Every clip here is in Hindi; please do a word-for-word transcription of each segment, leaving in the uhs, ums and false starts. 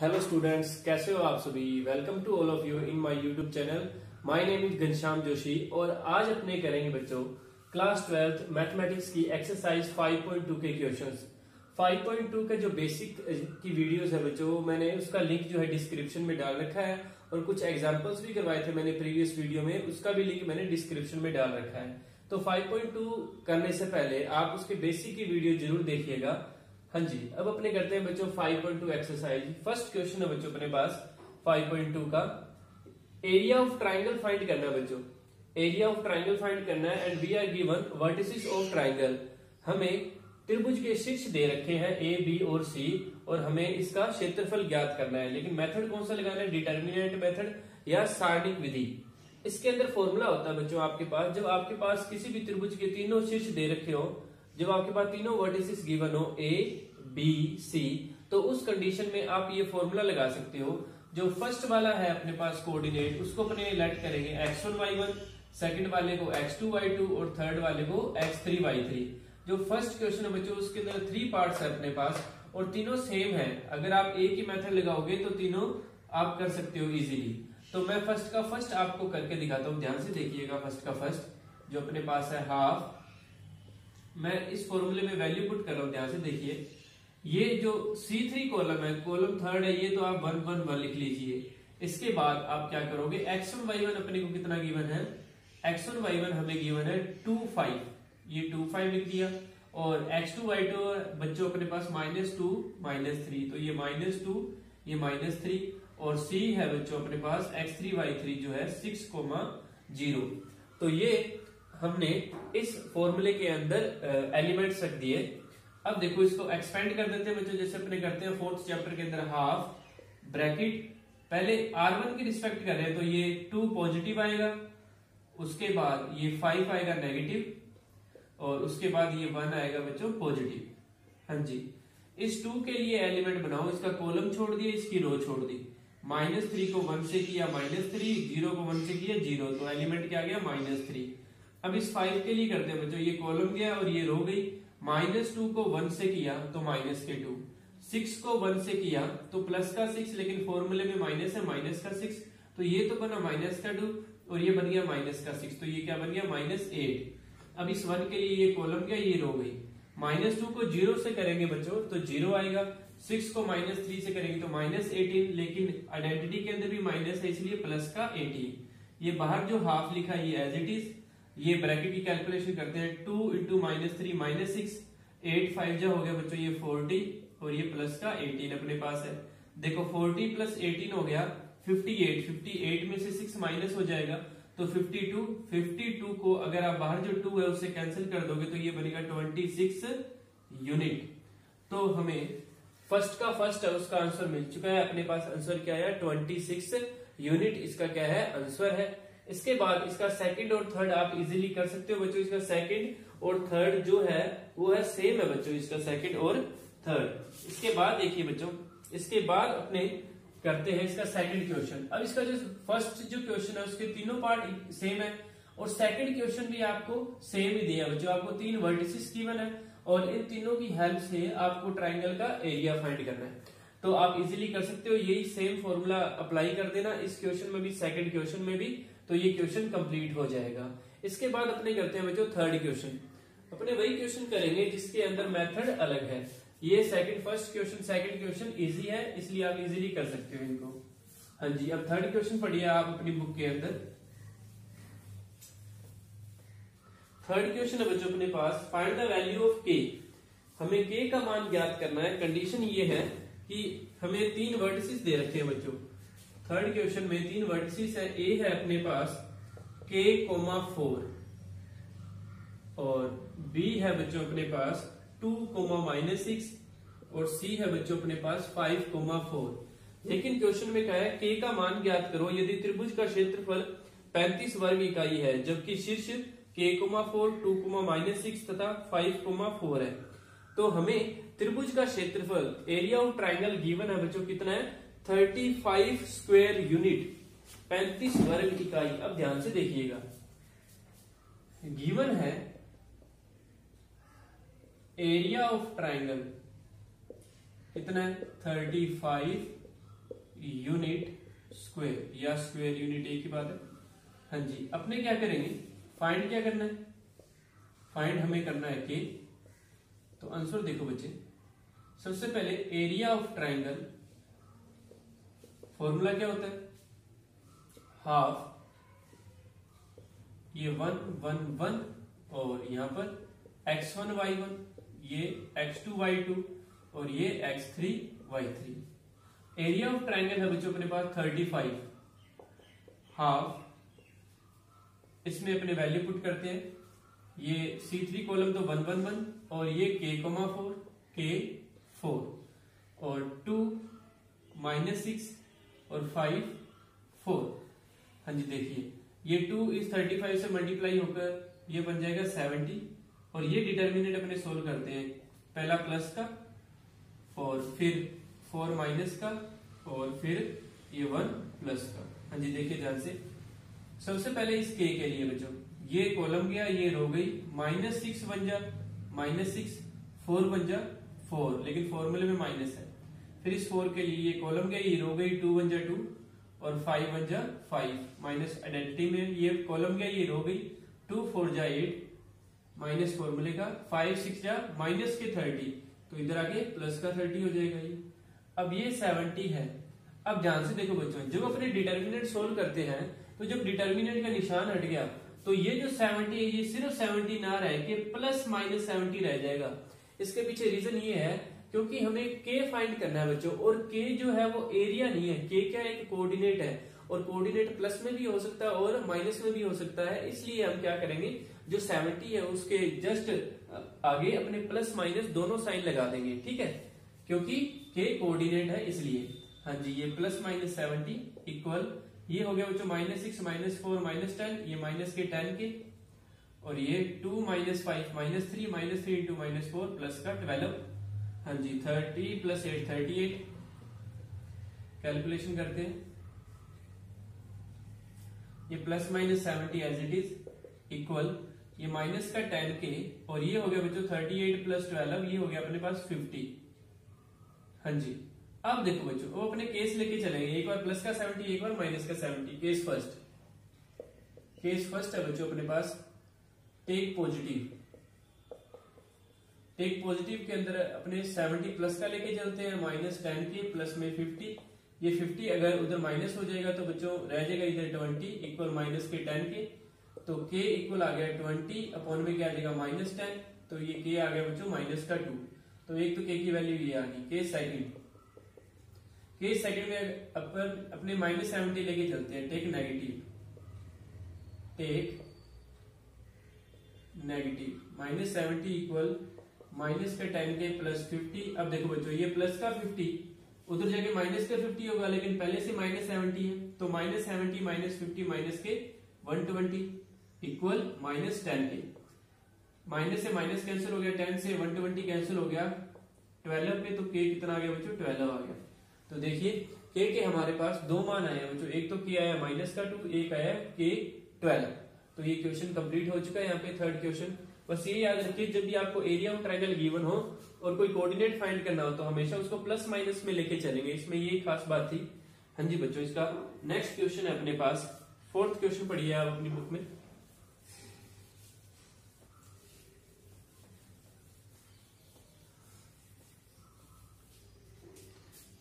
हेलो स्टूडेंट्स, कैसे हो आप सभी। Welcome to all of you in my YouTube channel. My name is Ghanshyam Joshi और आज अपने करेंगे बच्चों क्लास ट्वेल्थ मैथमेटिक्स की एक्सरसाइज फाइव पॉइंट टू के क्वेश्चंस। फाइव पॉइंट टू के जो बेसिक की वीडियोस है बच्चों, मैंने उसका लिंक जो है डिस्क्रिप्शन में डाल रखा है और कुछ एग्जाम्पल्स भी करवाए थे मैंने प्रीवियस वीडियो में, उसका भी लिंक मैंने डिस्क्रिप्शन में डाल रखा है। तो फाइव पॉइंट टू करने से पहले आप उसके बेसिक की वीडियो जरूर देखिएगा। हाँ जी, अब अपने करते हैं बच्चों five point two exercise. First question है बच्चों अपने पास फाइव पॉइंट टू का। एरिया ऑफ ट्राइंगल फाइंड करना है बच्चों, एरिया ऑफ ट्राइंगल फाइंड करना है। And we are given vertices of triangle. हमें त्रिभुज के शीर्ष दे रखे हैं ए, बी और सी और हमें इसका क्षेत्रफल ज्ञात करना है। लेकिन मेथड कौन सा लगाना है, डिटर्मिनेंट मेथड या सारणी विधि। इसके अंदर फॉर्मूला होता है बच्चों आपके पास, जब आपके पास किसी भी त्रिभुज के तीनों शीर्ष दे रखे हो, जब आपके पास तीनों वर्टिसेस गिवन हो ए, बी, सी, तो उस कंडीशन में आप ये फॉर्मूला लगा सकते हो। जो फर्स्ट वाला है अपने पास कोऑर्डिनेट, उसको अपने लेट करेंगे x one y one, second वाले को एक्स टू वाई टू और थर्ड वाले को एक्स थ्री वाई थ्री। जो फर्स्ट क्वेश्चन है बच्चों उसके अंदर थ्री पार्ट्स है अपने पास और तीनों सेम है। अगर आप ए की मेथड लगाओगे तो तीनों आप कर सकते हो इजीली। तो मैं फर्स्ट का फर्स्ट आपको करके दिखाता हूँ, ध्यान से देखिएगा। फर्स्ट का फर्स्ट जो अपने पास है हाफ, मैं इस फॉर्मूले में वैल्यू पुट कर रहा हूँ, ध्यान से देखिए। ये जो सी थ्री कॉलम है, कॉलम थर्ड है ये, तो आप वन वन वन लिख लीजिए। इसके बाद आप क्या करोगे, एक्स वन वाई वन अपने को कितना गिवन है, एक्स वन वाई वन हमें गिवन है टू फाइव, ये टू फाइव लिख दिया। और एक्स टू वाई टू बच्चों अपने पास माइनस टू माइनस थ्री, तो ये माइनस टू ये माइनस थ्री। और सी है बच्चों अपने पास एक्स थ्री वाई थ्री जो है सिक्स जीरो। तो ये हमने इस फॉर्मूले के अंदर एलिमेंट्स रख दिए। अब देखो इसको एक्सपेंड कर देते हैं बच्चों, जैसे अपने करते हैं फोर्थ चैप्टर के अंदर। हाफ ब्रैकेट पहले आर वन की रिस्पेक्ट कर रहे हैं तो ये टू पॉजिटिव आएगा, उसके बाद ये फाइव आएगा नेगेटिव और उसके बाद ये वन आएगा बच्चों पॉजिटिव। हाँ जी, इस टू के लिए एलिमेंट बनाओ, इसका कॉलम छोड़ दिया, इसकी रो छोड़ दी। माइनस थ्री को वन से किया माइनस थ्री, जीरो को वन से किया जीरो, तो एलिमेंट क्या गया माइनस थ्री। अब इस फाइव के लिए करते हैं बच्चों, ये कॉलम गया और ये रो गई। माइनस टू को वन से किया तो माइनस के टू, सिक्स को वन से किया तो प्लस का सिक्स, लेकिन फॉर्मूले में माइनस है माइनस का सिक्स, तो ये तो बना माइनस का टू और ये बन गया माइनस का सिक्स, तो ये क्या बन गया माइनस एट। अब इस वन के लिए ये कॉलम गया ये रो गई। माइनस टू को जीरो से करेंगे बच्चों तो जीरो आएगा, सिक्स को माइनस थ्री से करेंगे तो माइनस एटीन, लेकिन आइडेंटिटी के अंदर भी माइनस है इसलिए प्लस का एटीन। ये बाहर जो हाफ लिखा ये एज इट इज। ये ब्रैकेट की कैलकुलेशन करते हैं, two into minus three minus six, eight five जो हो गया बच्चों ये फोर्टी और ये प्लस का एटीन अपने पास है। देखो फोर्टी प्लस एटीन हो गया फिफ्टी एट, फिफ्टी एट में से सिक्स माइनस हो जाएगा तो फिफ्टी टू, फिफ्टी टू को अगर आप बाहर जो टू है उसे कैंसिल कर दोगे तो ये बनेगा ट्वेंटी सिक्स यूनिट। तो हमें फर्स्ट का फर्स्ट है उसका आंसर मिल चुका है, अपने पास आंसर क्या है ट्वेंटी सिक्स यूनिट, इसका क्या है आंसर है। इसके बाद इसका सेकंड और थर्ड आप इजीली कर सकते हो बच्चों। इसका सेकंड और थर्ड जो है वो है सेम है बच्चों, इसका सेकंड और थर्ड। इसके बाद देखिए बच्चों, इसके बाद अपने करते हैं इसका सेकंड क्वेश्चन। अब इसका जो फर्स्ट जो क्वेश्चन है उसके तीनों पार्ट सेम है और सेकंड क्वेश्चन भी आपको सेम ही दिया बच्चों। आपको तीन वर्टिसेस गिवन है और इन तीनों की हेल्प से आपको ट्राइंगल का एरिया फाइंड करना है, तो आप इजीली कर सकते हो। यही सेम फॉर्मूला अप्लाई कर देना इस क्वेश्चन में भी, सेकंड क्वेश्चन में भी, तो ये क्वेश्चन कंप्लीट हो जाएगा। इसके बाद अपने करते हैं बच्चों थर्ड क्वेश्चन। अपने वही क्वेश्चन करेंगे जिसके अंदर मेथड अलग है। ये second first question second question easy है इसलिए आप इजीली कर सकते हो इनको। हाँ जी, अब थर्ड क्वेश्चन पढ़िए आप अपनी बुक के अंदर। थर्ड क्वेश्चन है बच्चों अपने पास, फाइंड द वैल्यू ऑफ के। हमें के का मान ज्ञात करना है। कंडीशन ये है कि हमें तीन वर्टिसेस दे रखे हैं बच्चों। थर्ड क्वेश्चन में तीन वर्टिसेस है, ए है अपने पास k, फोर और बी है बच्चों अपने पास टू, माइनस सिक्स और सी है बच्चों अपने पास फाइव फोर। लेकिन क्वेश्चन में कहा है k का मान ज्ञात करो यदि त्रिभुज का क्षेत्रफल पैंतीस वर्ग इकाई है जबकि शीर्ष k, four, two, minus six तथा फाइव फोर है। तो हमें त्रिभुज का क्षेत्रफल एरिया ऑफ ट्राइंगल गिवन है बच्चों कितना है थर्टी फाइव स्क्वायर यूनिट, पैंतीस वर्ग इकाई। अब ध्यान से देखिएगा, गिवन है एरिया ऑफ ट्राइंगल कितना है थर्टी फाइव यूनिट स्क्वायर या स्क्वायर यूनिट एक ही बात है। हाँ जी, अपने क्या करेंगे, फाइंड क्या करना है, फाइंड हमें करना है के। तो आंसर देखो बच्चे, सबसे पहले एरिया ऑफ ट्राइंगल, फॉर्मूला क्या होता है, हाफ, ये वन वन वन और यहां पर एक्स वन वाई वन, ये एक्स टू वाई टू और ये x three y three. Area of triangle है बच्चों अपने पास थर्टी फाइव, हाफ, इसमें अपने वैल्यू पुट करते हैं, ये सी थ्री कॉलम तो वन वन वन और ये k comma four k four और टू माइनस सिक्स और फाइव फोर। हाँ जी देखिए, ये टू इस थर्टी फाइव से मल्टीप्लाई होकर ये बन जाएगा सेवेंटी और ये डिटर्मिनेंट अपने सोल्व करते हैं, पहला प्लस का और फिर फोर माइनस का और फिर ये वन प्लस का। हाँ जी देखिए ध्यान से, सबसे पहले इस के के लिए बच्चों ये कॉलम गया ये रो गई, माइनस सिक्स बन जा माइनस सिक्स, फोर बन जा फोर, लेकिन फॉर्मूले में माइनस है, फिर इस फोर के लिए ये कॉलम गया ये रो गई टू बन जा टू और फाइव बन जा फाइव, माइनस आइडेंटिटी में ये कॉलम गया ये रो गई टू फोर जा एट माइनस फॉर्मूले का, फाइव सिक्स जा माइनस के थर्टी, तो इधर आगे प्लस का थर्टी हो जाएगा ये। अब ये सेवेंटी है। अब ध्यान से देखो बच्चों, जब अपने डिटर्मिनेंट सोल्व करते हैं तो जब डिटर्मिनेंट का निशान हट गया तो ये जो सेवेंटी है ये सिर्फ सेवेंटी ना रह के प्लस माइनस सेवेंटी रह जाएगा। इसके पीछे रीजन ये है क्योंकि हमें के फाइंड करना है बच्चों, और के जो है वो एरिया नहीं है, के क्या एक कोऑर्डिनेट है और कोऑर्डिनेट प्लस में भी हो सकता है और माइनस में भी हो सकता है, इसलिए हम क्या करेंगे जो सेवेंटी है उसके जस्ट आगे अपने प्लस माइनस दोनों साइन लगा देंगे, ठीक है, क्योंकि के कोऑर्डिनेट है इसलिए। हाँ जी, ये प्लस माइनस सेवेंटी इक्वल ये हो गया बच्चों minus six minus four minus ten, ये माइनस के टेन के और ये two minus five minus three minus three into minus four plus का ट्वेल्व। हाँ जी thirty plus eight thirty eight, calculation करते हैं, ये plus minus seventy as it is equal ये माइनस का टेन के और ये हो गया बच्चों थर्टी एट प्लस ट्वेल्व, ये हो गया अपने पास फिफ्टी। हाँ जी, अब देखो बच्चों वो अपने केस लेके चलेंगे, एक बार प्लस का सेवेंटी एक बार माइनस का seventy, case first, case first है बच्चों अपने पास टेक पॉजिटिव, टेक पॉजिटिव के अंदर अपने सेवेंटी प्लस का लेके चलते हैं माइनस टेन के प्लस में फिफ्टी, ये फिफ्टी अगर उधर माइनस हो जाएगा तो बच्चों रह जाएगा इधर ट्वेंटी इक्वल माइनस के टेन के, तो के इक्वल आ गया ट्वेंटी अपॉन में क्या आ जाएगा माइनस टेन, तो ये के आ गया बच्चों माइनस का टू, तो एक तो के की वैल्यू ये आ गई। के सेकंड, के सेकंड में अपन अपने माइनस सेवेंटी लेके चलते हैं, take negative, take negative minus seventy equal minus का टेन के प्लस फिफ्टी। अब देखो बच्चों ये प्लस का फिफ्टी उधर जाके माइनस का फिफ्टी होगा, लेकिन पहले से माइनस सेवेंटी है तो minus seventy minus fifty minus के one twenty equal minus ten k, minus से माइनस कैंसिल हो गया, टेन से वन ट्वेंटी कैंसिल हो गया, ट्वेल्व पे तो के कितना आ गया बच्चों ट्वेल्व आ गया। तो देखिए के के हमारे पास दो मान आए बच्चों, एक तो के आया माइनस का टू, एक आया के ट्वेल्व। तो ये क्वेश्चन कंप्लीट हो चुका है। यहाँ पे थर्ड क्वेश्चन बस ये याद रखिए, जब भी आपको एरिया ऑफ ट्राइंगल गिवन हो और कोई कोऑर्डिनेट फाइंड करना हो तो हमेशा उसको प्लस माइनस में लेके चलेंगे, इसमें ये खास बात थी। हाँ जी बच्चों, इसका नेक्स्ट क्वेश्चन है अपने पास फोर्थ क्वेश्चन, पढ़िए आप अपनी बुक में।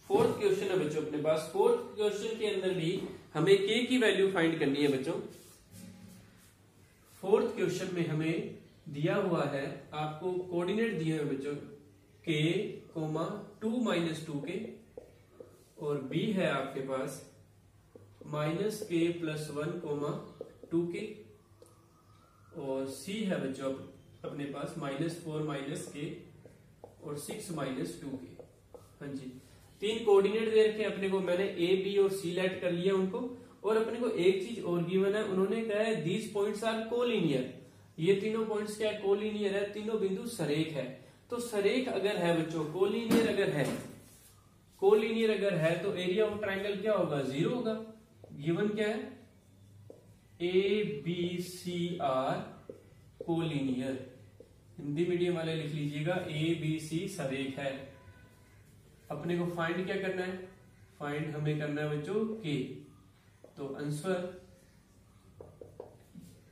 फोर्थ क्वेश्चन है बच्चों अपने पास, फोर्थ क्वेश्चन के अंदर भी हमें के की वैल्यू फाइंड करनी है बच्चों। फोर्थ क्वेश्चन में हमें दिया हुआ है, आपको कोऑर्डिनेट दिए हैं बच्चों के comma two minus two k और बी है आपके पास minus k plus one comma two k और सी है बच्चों अपने पास माइनस फोर माइनस के और सिक्स माइनस टू के। हाँ जी, तीन कोऑर्डिनेट दे रखे अपने को, मैंने ए बी और सी लेट कर लिया उनको, और अपने को एक चीज और गिवन है, उन्होंने कहा है दीज पॉइंट्स आर कोलिनियर, ये तीनों पॉइंट्स क्या कोलिनियर है, तीनों बिंदु सरेख है। तो सरेख अगर है बच्चों, कोलिनियर अगर है, कोलिनियर अगर है तो एरिया ऑफ ट्राइंगल क्या होगा, जीरो होगा। गिवन क्या है, A B C are collinear, Hindi medium वाले लिख लीजिएगा ए बी सी सरेख है, अपने को फाइंड क्या करना है, फाइंड हमें करना है बच्चों के। तो answer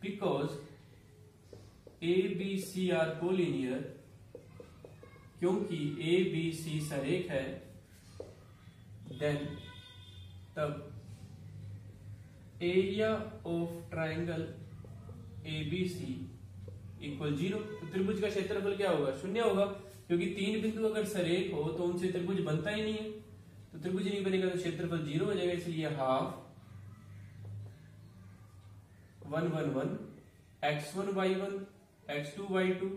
because A B C are collinear, क्योंकि ए बी सी सरेख है, देन तब area of triangle A B C equal zero. तो त्रिभुज का क्षेत्रफल क्या होगा? शून्य होगा, क्योंकि तीन बिंदु अगर सरेख हो तो उनसे त्रिभुज बनता ही नहीं है, तो त्रिभुज नहीं बनेगा तो क्षेत्रफल जीरो हो जाएगा। इसलिए half one one one x one y one x two y two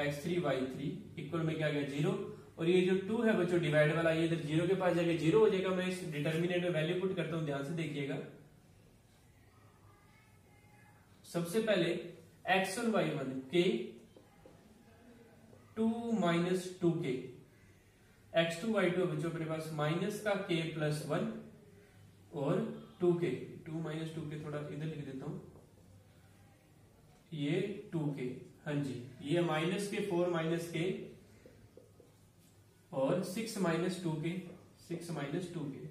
x three y three equal में क्या गया? जीरो। और ये जो टू है बच्चों डिवाइड वाला, ये इधर जीरो के पास जाके जीरो हो जाएगा। मैं इस डिटर्मिनेंट में वैल्यू पुट करता हूँ, ध्यान से देखिएगा। सबसे पहले x one y one k two minus two k, x two y two बच्चों अपने पास माइनस का के प्लस वन और two k, two minus two k थोड़ा इधर लिख देता हूं, ये टू के, हाँ जी ये माइनस के फोर माइनस के और six minus two k, six minus two k,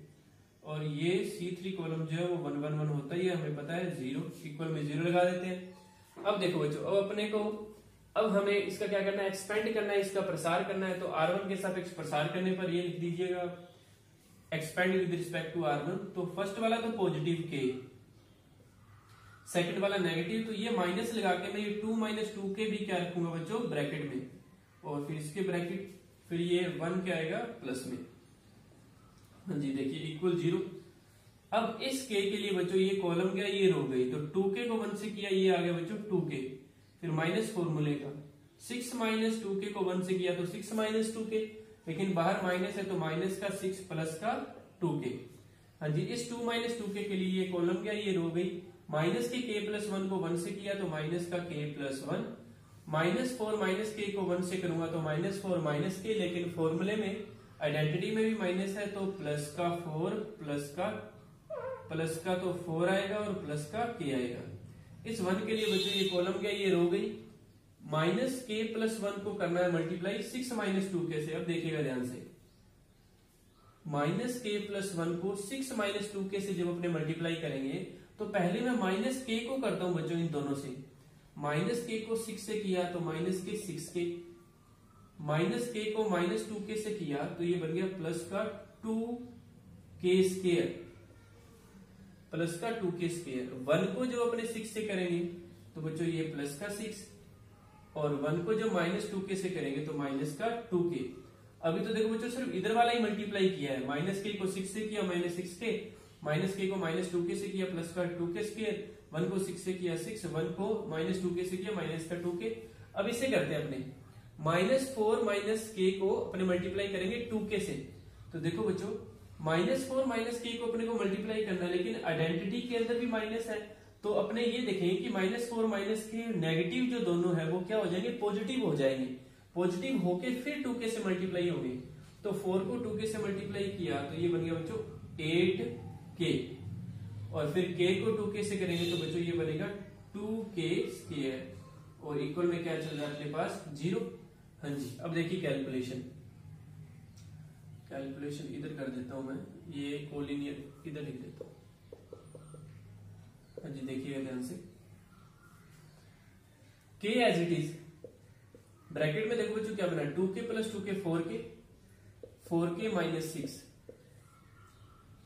और ये C थ्री कॉलम जो है वो वन वन वन होता ही है, हमें पता है, जीरो इक्वल में जीरो लगा देते हैं। अब देखो बच्चों, अब अपने को अब हमें इसका क्या करना है? एक्सपेंड करना है, इसका प्रसार करना है। तो आर वन के सापेक्ष प्रसार करने पर ये लिख दीजिएगा expand with respect to R one. तो फर्स्ट वाला तो पॉजिटिव के, सेकंड वाला नेगेटिव, तो ये माइनस लगा के मैं ये टू माइनस टू के भी क्या रखूंगा बच्चों ब्रैकेट में, और फिर इसके ब्रैकेट फिर ये वन क्या आएगा प्लस में, जी देखिए इक्वल जीरो। अब इस के के लिए बच्चों ये कॉलम क्या, ये रो गई, तो टू के को वन से किया ये आ गया बच्चों टू के, फिर माइनस फॉर्मूले का सिक्स माइनस टू के को वन से किया तो सिक्स माइनस टू के, लेकिन बाहर माइनस है तो माइनस का सिक्स प्लस का टू के, हाँ जी इस टू माइनस टू के के लिए ये कॉलम क्या, ये रो गई, माइनस के के प्लस वन को वन से किया तो माइनस का k plus one, minus four minus k को वन से करूंगा तो माइनस फोर माइनस के, लेकिन फॉर्मूले में आइडेंटिटी में भी माइनस है तो प्लस का फोर प्लस का प्लस का तो फोर आएगा और प्लस का के आएगा। इस वन के लिए बच्चों ये कॉलम क्या, ये रो गई, माइनस के प्लस वन को करना है multiply six minus two k से। अब देखिएगा ध्यान से, माइनस के प्लस वन को सिक्स माइनस टू के से जब अपने मल्टीप्लाई करेंगे तो पहले मैं माइनस के को करता हूं बच्चों इन दोनों से, माइनस के को सिक्स से किया तो माइनस के सिक्स के, माइनस के को माइनस टू के से किया तो ये बन गया प्लस का टू के स्क्वायर, प्लस का टू के स्क्वायर। वन को जो अपने सिक्स से करेंगे तो बच्चों ये प्लस का सिक्स, और वन को जो माइनस टू के से करेंगे तो माइनस का टू के। अभी तो देखो बच्चों सिर्फ इधर वाला ही मल्टीप्लाई किया है, माइनस के को सिक्स से किया माइनस सिक्स के, माइनस के को माइनस टू के से किया प्लस का टू के स्क्वायर, वन को सिक्स से किया सिक्स, वन को माइनस टू के से किया माइनस का टू के। अब इसे करते हैं अपने माइनस फोर माइनस के को अपने मल्टीप्लाई करेंगे टू के से, तो देखो बच्चों माइनस फोर माइनस के को अपने को मल्टीप्लाई करना है, लेकिन आइडेंटिटी के अंदर भी माइनस है तो अपने ये देखेंगे कि minus four minus k negative जो दोनों है वो क्या हो जाएंगे, पॉजिटिव हो जाएंगे, पॉजिटिव होके फिर टू के से मल्टीप्लाई होंगे। तो फोर को टू के से मल्टीप्लाई किया तो ये बन गया बच्चों एट के, और फिर के को टू के से करेंगे तो बच्चों ये बनेगा टू के स्क्वायर, और इक्वल में क्या चल रहा है अपने पास, जीरो, हाँ जी। अब देखिए कैलकुलेशन, कैलकुलेशन इधर कर देता हूं मैं, ये कोलिनियर इधर लिख देता हूं, हाँ जी देखिए ध्यान से, के एज इट इज ब्रैकेट में देखो बच्चों क्या बना, two k plus two k four k, four k minus six,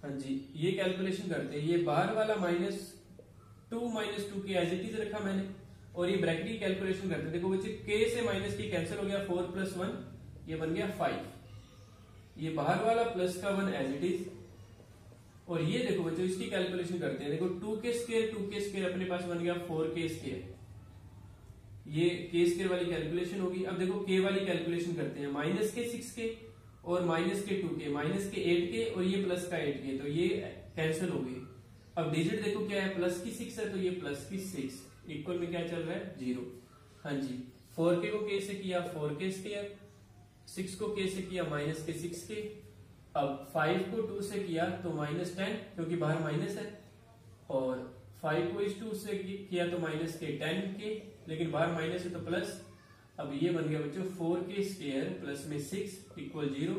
हाँ जी ये कैलकुलेशन करते हैं। ये बाहर वाला minus two minus two k as it is रखा मैंने, और ये ब्रैकेट की कैलकुलेशन करते हैं। देखो बच्चे k से माइनस की कैंसिल हो गया, फोर प्लस वन ये बन गया फाइव, ये बाहर वाला प्लस का वन एज इट इज, और ये देखो बच्चों इसकी कैलकुलेशन करते हैं। देखो to k square to k square अपने पास बन गया फोर के स्क्वायर, ये के स्क्वायर वाली कैलकुलेशन होगी। अब देखो k वाली कैलकुलेशन करते हैं, माइनस के सिक्स के और माइनस के टू के माइनस के एट के और ये प्लस का एट के, तो ये कैंसिल हो गए। अब डिजिट देखो क्या है, प्लस की सिक्स है तो ये प्लस की सिक्स इक्वल में क्या चल रहा है, जीरो, हाँ जी। फोर के को के से किया फोर के स्क्वायर, सिक्स को के से किया माइनस के सिक्स के, अब फाइव को टू से किया तो माइनस टेन क्योंकि बाहर माइनस है, और फाइव को इस टू से किया तो माइनस के टेन के, लेकिन बाहर माइनस है तो प्लस। अब ये बन गया बच्चों फोर के स्क्वायर प्लस में six equal zero,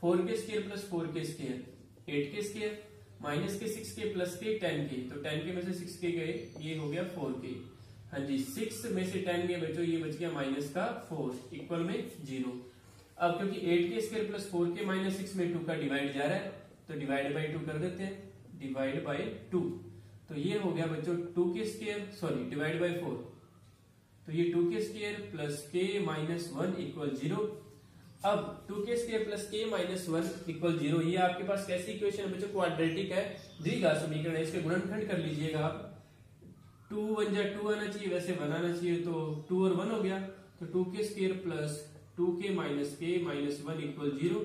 four k square plus four k square eight k square minus के सिक्स के प्लस के टेन के, तो टेन के में से सिक्स के गए, ये हो गया फोर के। हाँ जी, सिक्स में से टेन गए बच्चों, ये बच गया माइनस का फोर इक्वल में जीरो। अब क्योंकि eight k square plus four k minus six में टू का डिवाइड जा रहा है, तो डिवाइड बाई टू कर देते हैं, डिवाइड बाई टू, तो ये हो गया बच्चों two k square, sorry divide by four, तो ये टू के स्क्वायर प्लस के माइनस वन इक्वल जीरो। अब टू के स्क्वायर प्लस के माइनस वन इक्वल जीरो, ये आपके पास कैसी इक्वेशन है बच्चों, क्वाड्रेटिक है, द्विघात समीकरण है, इसके गुणनखंड कर लीजिएगा आप, टू वन जा टू आना चाहिए, वैसे वन आना चाहिए, तो टू और वन हो गया, तो two k square plus two k minus के माइनस वन इक्वल जीरो।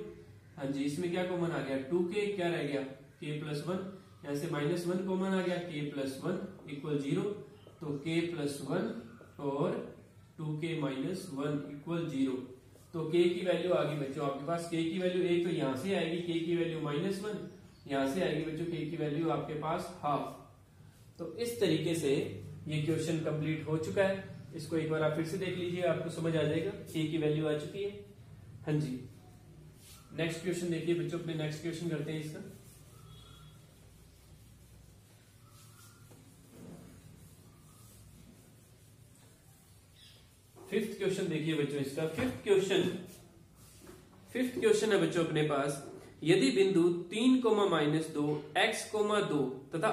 हाँ जी, इसमें क्या कॉमन आ गया, टू के क्या रह गया के प्लस वन, यहाँ से माइनस वन कॉमन आ गया, के प्लस वन इक्वल जीरो, तो के प्लस वन और two k minus one equal zero. तो के की वैल्यू आ गई बच्चों आपके पास, के की वैल्यू एक तो यहाँ से आएगी, के की वैल्यू माइनस वन, यहाँ से आएगी बच्चों के की वैल्यू आपके पास हाफ। तो इस तरीके से ये क्वेश्चन कंप्लीट हो चुका है, इसको एक बार आप फिर से देख लीजिए, आपको समझ आ जाएगा के की वैल्यू आ चुकी है। हाँ जी, नेक्स्ट क्वेश्चन देखिए बच्चों, अपने नेक्स्ट क्वेश्चन करते हैं इसका। फिफ्थ क्वेश्चन देखिए बच्चों इसका, फिफ्थ क्वेश्चन फिफ्थ क्वेश्चन है बच्चों अपने पास, यदि बिंदु तीन कोमा माइनस दो एक्स कोमा दो तथा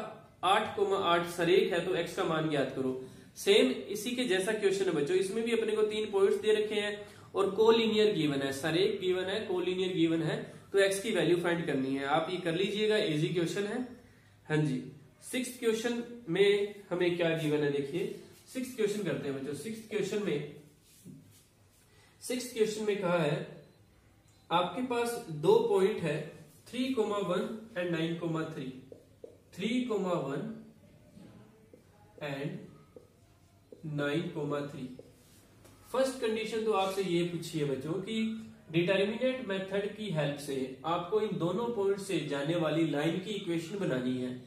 आठ कोमा आठ सरेख है तो एक्स का मान ज्ञात करो। सेम इसी के जैसा क्वेश्चन है बच्चों, इसमें भी अपने को तीन पॉइंट्स दे रखे हैं और कोलिनियर गिवन है, सरेख गिवन है, कोलिनियर गिवन है, तो एक्स की वैल्यू फाइंड करनी है, आप ये कर लीजिएगा, इजी क्वेश्चन है। हाँ जी, सिक्स्थ क्वेश्चन में हमें क्या गिवन है देखिए, सिक्स्थ क्वेश्चन करते हैं बच्चों। सिक्स्थ क्वेश्चन में सिक्स्थ क्वेश्चन में कहा है आपके पास दो पॉइंट है three comma one and nine comma three three comma one and nine comma three. First condition तो आपसे ये पूछिए बच्चों कि डिटर्मिनेंट मेथड की हेल्प से आपको इन दोनों पॉइंट से जाने वाली लाइन की इक्वेशन बनानी है,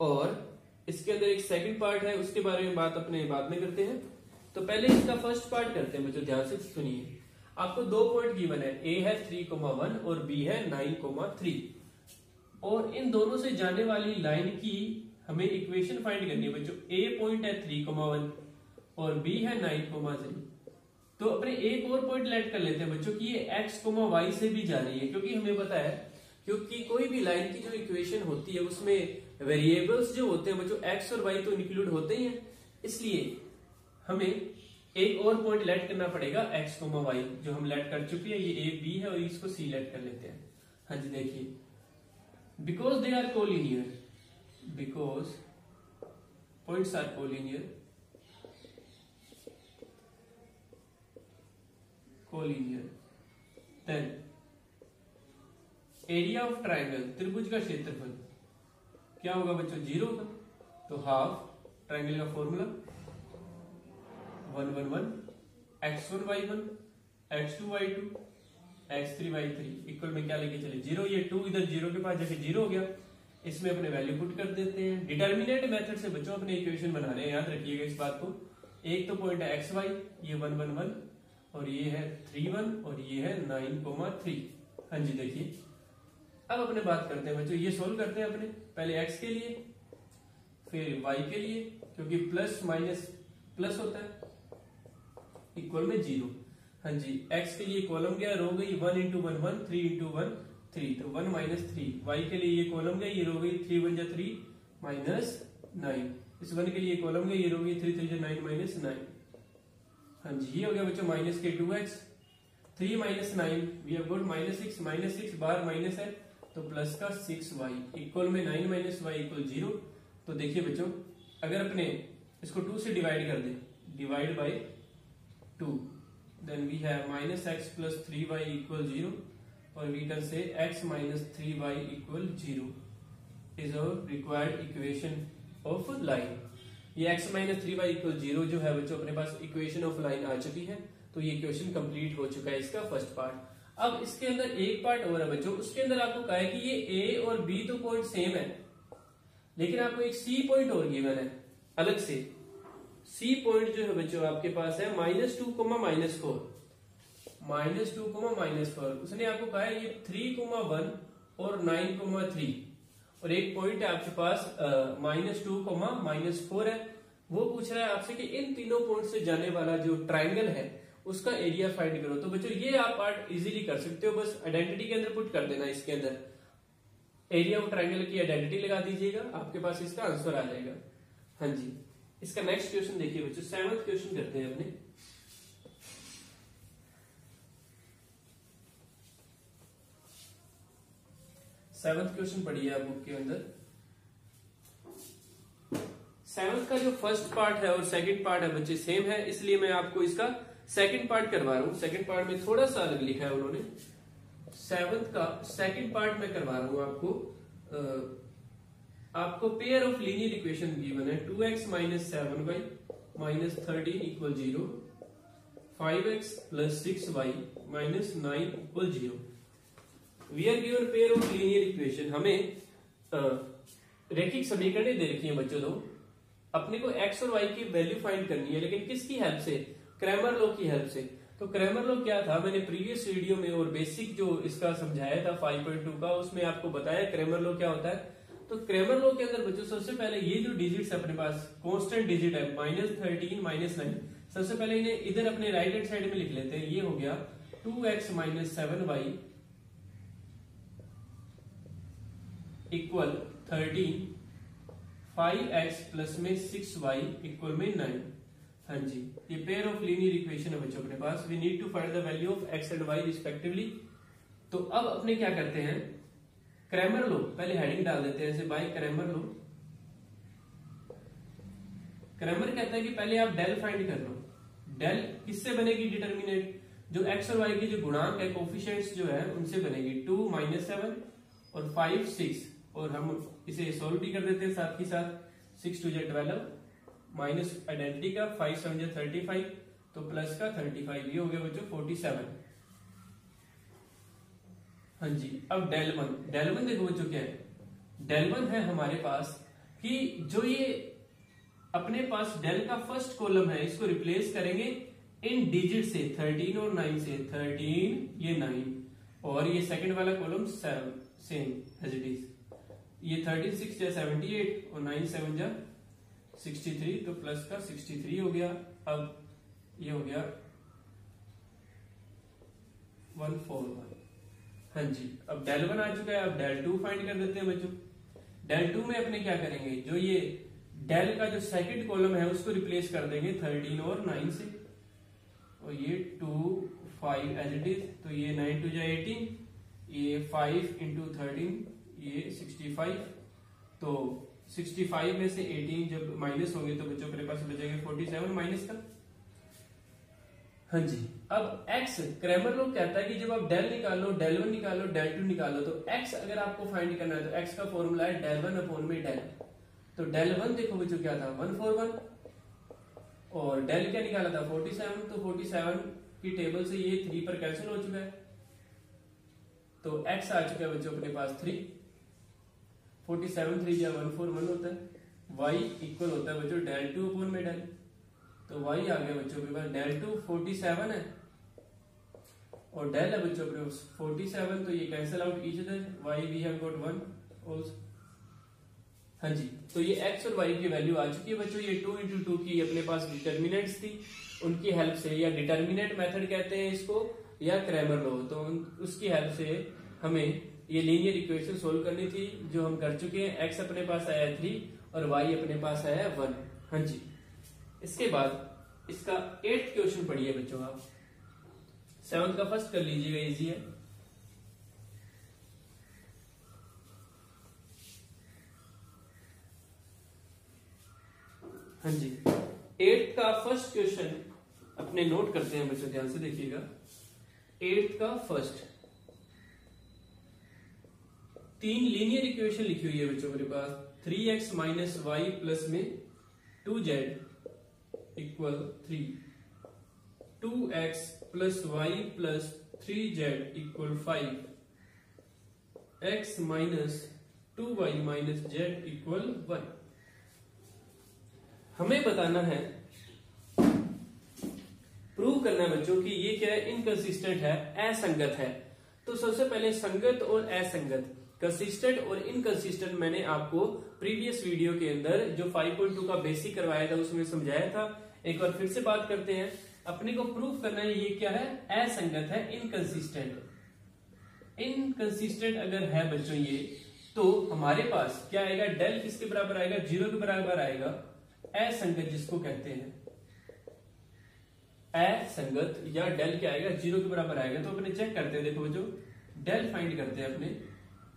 और इसके अंदर एक सेकंड पार्ट है, उसके बारे में बात अपने बाद में करते हैं। तो पहले इसका फर्स्ट पार्ट करते हैं बच्चों, ध्यान से सुनिए। आपको दो पॉइंट गिवन है, ए है थ्री कोमा वन और बी है नाइन कोमा थ्री, और इन दोनों से जाने वाली लाइन की हमें इक्वेशन फाइंड करनी है बच्चों। ए पॉइंट है थ्री कोमा वन और बी है नाइन कोमा थ्री, तो अपने एक और पॉइंट लेट कर लेते हैं बच्चों कि ये एक्स कोमा वाई से भी जा रही है, क्योंकि हमें पता है क्योंकि कोई भी लाइन की जो इक्वेशन होती है उसमें वेरिएबल्स जो होते हैं बच्चों एक्स और वाई तो इंक्लूड होते ही है, इसलिए हमें एक और पॉइंट लेट करना पड़ेगा एक्स कोमा वाई, जो हम लेट कर चुके हैं, ये ए बी है और इसको सी लेट कर लेते हैं। हाँ जी, देखिए because they are collinear, because points are collinear, collinear, then area of triangle, त्रिभुज का क्षेत्रफल क्या होगा बच्चों, जीरो का, तो हाफ, ट्राइंगल का formula one one one x one y one x two y two x three y three equal में क्या लेके चले, जीरो, ये टू इधर जीरो के पास जाके जीरो हो गया, इसमें अपने वैल्यू पुट कर देते हैं। डिटर्मिनेंट मेथड से बच्चों अपने इक्वेशन बना रहे हैं, याद रखिएगा इस बात को। एक तो पॉइंट है एक्स वाई, ये वन वन वन और ये है थ्री वन और ये है नाइन कोमा थ्री। हाँ जी, देखिए अब अपने बात करते हैं बच्चों, ये सोल्व करते हैं अपने, पहले एक्स के लिए फिर वाई के लिए, क्योंकि प्लस माइनस प्लस होता है इक्वल में जीरो। हाँ जी, x के लिए कॉलम गया, रो गई one into one one, three into one three, तो वन माइनस थ्री। वाई के लिए ये कॉलम गया, ये रो गई थ्री वन जा थ्री माइनस नाइन, इस वन के लिए कॉलम गया, ये रो गई थ्री थ्री जा नाइन माइनस नाइन। हाँ जी, ये हो गया बच्चों माइनस के two x, three minus nine we have got minus six, minus six बार माइनस है तो प्लस का सिक्स वाई इक्वल में nine minus y equal zero. तो देखिए बच्चों, अगर अपने इसको टू से डिवाइड कर दे, divide by two, then we have minus x plus three y equal zero, or we can say x minus three y equal zero is our required equation of line। ये x minus three y equal zero जो है बच्चों अपने पास equation of line आ चुकी है, तो ये equation complete हो चुका है इसका first part। अब इसके अंदर एक part और है बच्चों, उसके अंदर आपको कहा है कि ये a और b तो point same है, लेकिन आपको एक c point और given है अलग से। सी पॉइंट जो है बच्चों आपके पास है minus two comma minus four, minus two comma minus four, उसने आपको कहा है ये थ्री कोमा वन और नाइन कोमा थ्री और एक पॉइंट आपके पास minus two comma minus four है। वो पूछ रहा है आपसे कि इन तीनों पॉइंट से जाने वाला जो ट्राइंगल है उसका एरिया फाइंड करो। तो बच्चों ये आप पार्ट इजीली कर सकते हो, बस आइडेंटिटी के अंदर पुट कर देना, इसके अंदर एरिया ऑफ ट्राइंगल की आइडेंटिटी लगा दीजिएगा, आपके पास इसका आंसर आ जाएगा। हाँ जी, इसका नेक्स्ट क्वेश्चन देखिए बच्चों, सेवंथ क्वेश्चन करते हैं अपने। सेवंथ क्वेश्चन पढ़िए आप बुक के अंदर। सेवंथ का जो फर्स्ट पार्ट है और सेकंड पार्ट है बच्चे सेम है, इसलिए मैं आपको इसका सेकंड पार्ट करवा रहा हूँ। सेकंड पार्ट में थोड़ा सा अलग लिखा है उन्होंने, सेवंथ का सेकंड पार्ट में करवा रहा हूँ आपको। आ, आपको pair of linear equation given है, two x minus seven y minus thirteen equal zero, five x plus six y minus nine equal zero. We are given pair of linear equation, हमें रैखिक समीकरण दे रखी है बच्चों, दो अपने को एक्स और वाई की वैल्यू फाइंड करनी है, लेकिन किसकी हेल्प से? क्रैमर लो की हेल्प से। तो क्रैमर लो क्या था, मैंने प्रीवियस वीडियो में और बेसिक जो इसका समझाया था फाइव पॉइंट टू का, उसमें आपको बताया क्रैमर लो क्या होता है। तो क्रैमर लो के अंदर बच्चों सबसे पहले ये जो डिजिट्स है अपने पास कांस्टेंट डिजिट है माइनस थर्टीन माइनस नाइन, सबसे पहले इन्हें इधर अपने राइट हैंड साइड में लिख लेते हैं। ये हो गया two x minus seven y equal thirteen, five x plus में सिक्स वाई इक्वल में नाइन। हाँ जी, ये पेयर ऑफ लीनियर इक्वेशन है बच्चों अपने पास। We need to find the value of x and y respectively. तो अब अपने क्या करते हैं, क्रैमर लो पहले हेडिंग डाल देते हैं ऐसे, बाय क्रैमर लो। क्रैमर कहता है कि पहले आप डेल फाइंड कर लो। डेल किससे बनेगी? डिटर्मिनेंट, जो एक्स और वाई की जो गुणांक है कोफिशिएंट्स जो है उनसे बनेगी। टू माइनस सेवन और फाइव सिक्स, और हम इसे सोल्व भी कर देते हैं साथ ही साथ। सिक्स टू जे ट्वेल्व माइनस आइडेंटिटी का, फाइव सेवन जे थर्टी फाइव, तो प्लस का थर्टी फाइव, ये हो गया बच्चों फोर्टी सेवन। हाँ जी, अब डेल वन, डेल वन देखो बच्चों क्या है। डेल वन है हमारे पास कि जो ये अपने पास डेल का फर्स्ट कॉलम है इसको रिप्लेस करेंगे इन डिजिट से, थर्टीन और नाइन से। थर्टीन ये नाइन और ये सेकेंड वाला column seven, same as it is. ये थर्टी सिक्स या सेवेंटी एट और नाइन सेवन जा सिक्सटी थ्री, तो प्लस का सिक्सटी थ्री हो गया। अब ये हो गया वन फोर वन। हाँ जी, अब डेल वन आ चुका है, अब डेल टू फाइंड कर देते हैं बच्चों। डेल टू में अपने क्या करेंगे, जो ये डेल का जो सेकंड कॉलम है उसको रिप्लेस कर देंगे थर्टीन और नाइन से, और ये two five as it is, तो ये नाइन टू जा एटीन, ये फाइव इंटू थर्टीन ये सिक्सटी फाइव, तो सिक्सटी फाइव में से एटीन जब माइनस होंगे तो बच्चों के पास बचेगा फोर्टी सेवन माइनस का। हाँ जी, अब x क्रैमर लोग कहता है कि जब आप डेल निकालो, डेल वन निकालो, डेल टू निकालो, तो x अगर आपको फाइंड करना है तो x का फॉर्मूला है डेल वन अपॉन में डेल। तो डेल वन देखो बच्चों क्या था वन फोर वन, और डेल क्या निकाला था फोर्टी सेवन, तो फोर्टी सेवन की टेबल से ये थ्री पर कैंसिल हो चुका है, तो x आ चुका है बच्चों अपने पास थ्री। फोर्टी सेवन थ्री या वन फोर वन होता है। y इक्वल होता है बच्चों डेल टू अपॉन में डेल, तो y आ गया बच्चों के पास डेल टू फोर्टी सेवन है और डेल है बच्चों के पास फोर्टी सेवन, तो ये cancel out each other, y we have got one also. हाँ जी, तो ये x और y की वैल्यू आ चुकी है बच्चों। ये टू इंटू टू की अपने पास डिटर्मिनेंट्स थी, उनकी हेल्प से, या डिटर्मिनेंट मेथड कहते हैं इसको या क्रैमर लो, तो उसकी हेल्प से हमें ये लीनियर इक्वेशन सोल्व करनी थी जो हम कर चुके हैं। x अपने पास आया है थ्री और y अपने पास आया है वन। हाँ जी, इसके बाद इसका एट्थ क्वेश्चन पढ़िए बच्चों आप। सेवंथ का फर्स्ट कर लीजिएगा, इजी है। हाँ जी, एट्थ का फर्स्ट क्वेश्चन अपने नोट करते हैं बच्चों, ध्यान से देखिएगा। एट्थ का फर्स्ट, तीन लीनियर इक्वेशन लिखी हुई है बच्चों मेरे पास, three x minus y plus में two z equal three, two x plus y plus three z equal five, x minus two y minus z equal one. हमें बताना है, प्रूव करना है बच्चों कि ये क्या है, इनकंसिस्टेंट है, असंगत है। तो सबसे पहले संगत और असंगत, कंसिस्टेंट और इनकंसिस्टेंट मैंने आपको प्रीवियस वीडियो के अंदर जो फाइव पॉइंट टू का बेसिक करवाया था उसमें समझाया था। एक बार फिर से बात करते हैं, अपने को प्रूफ करना है ये क्या है, असंगत है, इनकंसिस्टेंट। इनकंसिस्टेंट अगर है बच्चों ये, तो हमारे पास क्या आएगा, डेल किसके बराबर आएगा, जीरो के बराबर आएगा। असंगत जिसको कहते हैं असंगत या डेल क्या आएगा, जीरो के बराबर आएगा। तो अपने चेक करते हैं, देखो जो डेल फाइंड करते हैं अपने।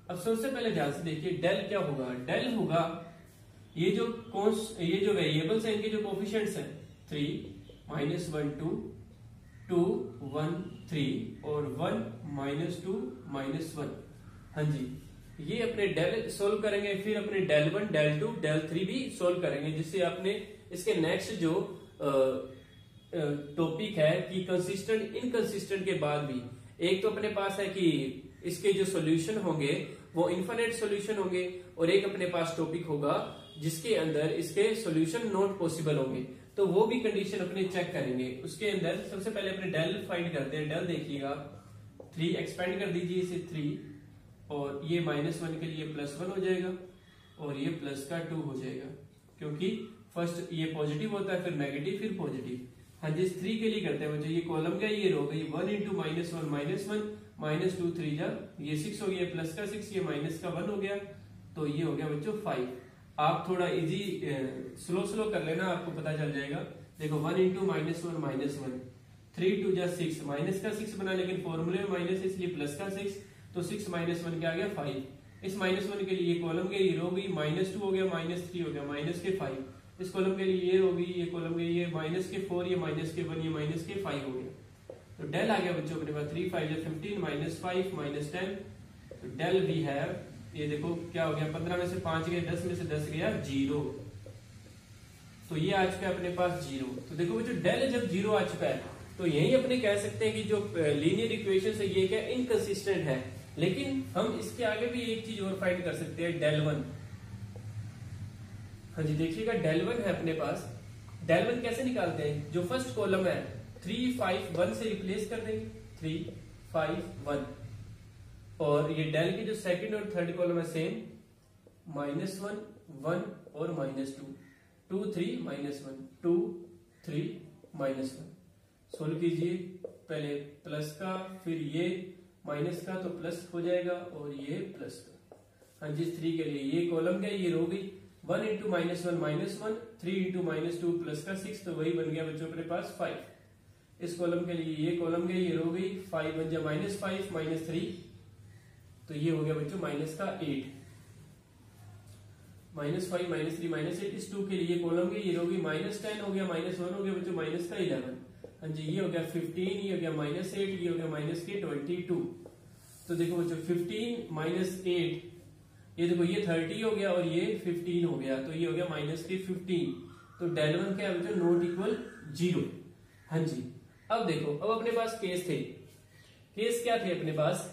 अब सबसे पहले ध्यान से देखिए डेल क्या होगा, डेल होगा ये जो कॉन्स ये जो वेरिएबल्स हैं इनके जो कोफिशिएंट्स हैं three minus one two two one three और one minus two minus one. हाँ जी, ये अपने डेल सोल्व करेंगे, फिर अपने del one del two del three भी सोल्व करेंगे, जिससे आपने इसके नेक्स्ट जो टॉपिक है कि कंसिस्टेंट इनकंसिस्टेंट के बाद भी एक तो अपने पास है कि इसके जो सॉल्यूशन होंगे वो इनफिनिट सॉल्यूशन होंगे, और एक अपने पास टॉपिक होगा जिसके अंदर इसके सॉल्यूशन नॉट पॉसिबल होंगे। तो वो भी कंडीशन अपने चेक करेंगे। उसके अंदर सबसे पहले अपने डेल फाइंड करते हैं। डेल देखिएगा थ्री एक्सपेंड कर दीजिए इसे थ्री, और ये माइनस वन के लिए प्लस वन हो जाएगा और ये प्लस का टू हो जाएगा, क्योंकि फर्स्ट ये पॉजिटिव होता है फिर नेगेटिव फिर पॉजिटिव। हाँ जी, थ्री के लिए करते हैं, ये कॉलम का ये रो गई one into minus one minus one minus two three जा ये सिक्स हो गया, प्लस का सिक्स ये माइनस का वन हो गया, तो ये हो गया बच्चों फाइव। आप थोड़ा इजी स्लो स्लो कर लेना, आपको पता चल जाएगा। देखो one into minus one minus one, three two जा सिक्स, माइनस का सिक्स बना लेकिन फॉर्मूले में माइनस इसलिए प्लस का सिक्स, तो सिक्स माइनस वन क्या आ गया फाइव। इस माइनस वन के लिए ये कॉलम के ये रो गई माइनस टू हो गया माइनस थ्री हो गया माइनस के फाइव, इस कॉलम के लिए ये होगी ये कॉलम के ये माइनस के फोर ये माइनस के वन ये माइनस के फाइव हो गया। तो डेल आ गया बच्चों अपने पास three five fifteen minus five minus ten. तो डेल भी है ये देखो क्या हो गया, पंद्रह में से पांच गया, दस में से दस गया जीरो, तो ये आ चुका है अपने पास जीरो। तो देखो बच्चों डेल जब जीरो आ चुका है तो यही अपने कह सकते हैं कि जो लीनियर इक्वेशन है ये क्या इनकंसिस्टेंट है। लेकिन हम इसके आगे भी एक चीज और फाइंड कर सकते हैं, डेल वन। हाँ जी देखिएगा डेल वन है अपने पास, डेल वन कैसे निकालते हैं, जो फर्स्ट कॉलम है थ्री फाइव वन से रिप्लेस कर देंगे थ्री फाइव वन, और ये डेल के जो सेकंड और थर्ड कॉलम है सेम माइनस वन वन और minus two two three minus one two three minus one. Solve कीजिए, पहले प्लस का फिर ये माइनस का तो प्लस हो जाएगा और ये प्लस का। हाँ जी थ्री के लिए ये कॉलम का ये रो गई one into minus one minus one, three into minus two plus का सिक्स, तो वही बन गया बच्चों अपने पास फाइव। इस कॉलम के लिए ये कॉलम के लिए रो गई फाइव बन जा माइनस फाइव माइनस थ्री, तो ये हो गया बच्चों माइनस का eight. Minus five minus three minus eight, इस टू के लिए कॉलम के ये रो गई माइनस टेन हो गया माइनस वन हो गया बच्चों माइनस का इलेवन। हाँ जी ये हो गया फिफ्टीन, ये हो गया माइनस एट, ये हो गया माइनस के ट्वेंटी टू। तो देखो बच्चों फिफ्टीन माइनस एट ये देखो ये थर्टी हो गया और ये फिफ्टीन हो गया, तो ये हो गया माइनस के फिफ्टीन। तो डेल वन क्या है बच्चों नॉट इक्वल जीरो। हाँ जी अब देखो अब अपने पास केस थे, केस क्या थे अपने पास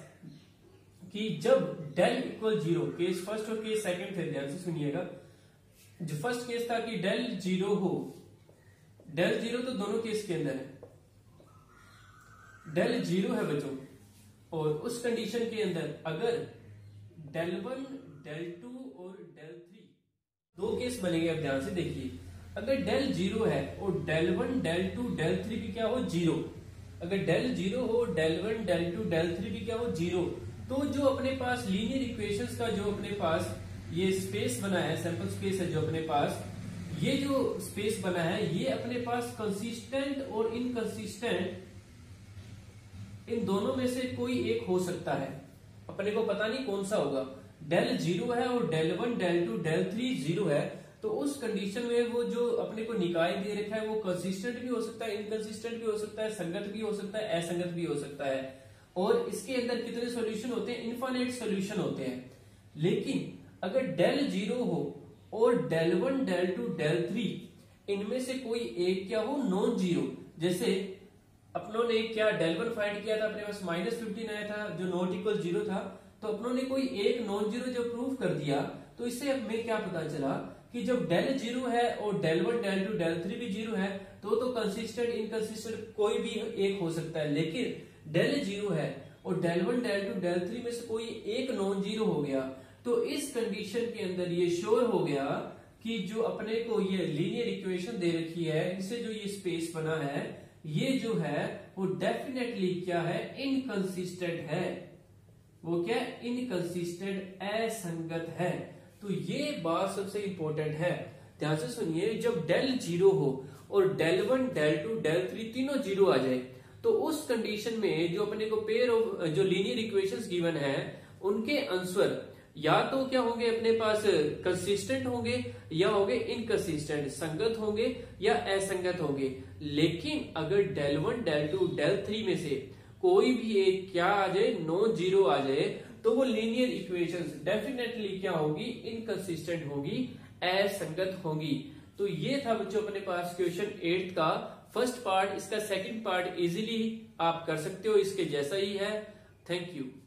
कि जब del equal zero, case first और केस सेकंड थे। ध्यान से सुनिएगा, जो फर्स्ट केस था कि डेल जीरो हो, डेल जीरो तो दोनों केस के अंदर है, डेल जीरो है बच्चों, और उस कंडीशन के अंदर अगर डेल वन डेल टू और डेल थ्री दो केस बनेंगे। अब ध्यान से देखिए, अगर डेल जीरो है और del one del two del three भी क्या हो जीरो, अगर डेल जीरो हो del one del two del three भी क्या हो जीरो, तो जो अपने पास लीनियर इक्वेशंस का जो अपने पास ये स्पेस बना है, सैंपल स्पेस है जो अपने पास, ये जो स्पेस बना है ये अपने पास कंसिस्टेंट और इनकंसिस्टेंट इन दोनों में से कोई एक हो सकता है। अपने को पता नहीं कौन सा होगा, डेल जीरो है और del one del two del three zero है, तो उस कंडीशन में वो जो अपने को निकाय दे रखा है वो कंसिस्टेंट भी हो सकता है, इनकंसिस्टेंट भी हो सकता है, संगत भी हो सकता है, असंगत भी हो सकता है। और इसके अंदर कितने सॉल्यूशन होते हैं, इनफिनिट सॉल्यूशन होते हैं। लेकिन अगर डेल जीरो हो और del one del two del three इनमें से कोई एक क्या हो नॉन जीरो, जैसे अपनों ने क्या डेल वन फाइंड किया था अपने पास माइनस फिफ्टीन आया था जो नॉट इक्वल जीरो था, तो अपनों ने कोई एक नॉन जीरो जो प्रूव कर दिया, तो इससे हमें क्या पता चला कि जब डेल जीरो है और del one del two del three भी जीरो है तो तो कंसिस्टेंट इनकंसिस्टेंट कोई भी एक हो सकता है। लेकिन डेल जीरो है और del one del two del three में से कोई एक नॉन जीरो हो गया, तो इस कंडीशन के अंदर ये श्योर हो गया कि जो अपने को ये लीनियर इक्वेशन दे रखी है, इनसे जो ये स्पेस बना है, ये जो है वो डेफिनेटली क्या है, इनकंसिस्टेंट है। वो क्या इनकंसिस्टेंट, असंगत है। तो ये बात सबसे इंपॉर्टेंट है, ध्यान से सुनिए। जब डेल जीरो हो और del one del two del three तीनों जीरो आ जाए, तो उस कंडीशन में जो अपने को पेयर ऑफ जो लीनियर इक्वेशंस गिवन है, उनके आंसर या तो क्या होंगे, अपने पास कंसिस्टेंट होंगे या होंगे इनकंसिस्टेंट, संगत होंगे या असंगत होंगे। लेकिन अगर del one del two del three में से कोई भी एक क्या आ जाए, नॉन जीरो आ जाए, तो वो लीनियर इक्वेशंस डेफिनेटली क्या होगी, इनकंसिस्टेंट होगी, असंगत होंगी। तो ये था बच्चों अपने पास क्वेश्चन एट का फर्स्ट पार्ट। इसका सेकंड पार्ट इजीली आप कर सकते हो इसके जैसा ही है। Thank you.